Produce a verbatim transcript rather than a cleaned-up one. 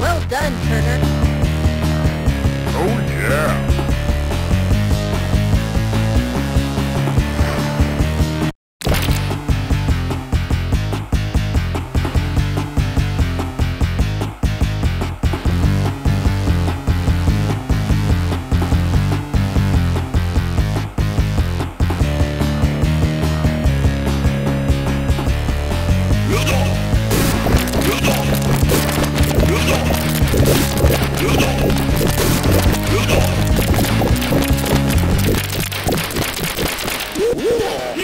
Well done, Turner. Oh, yeah.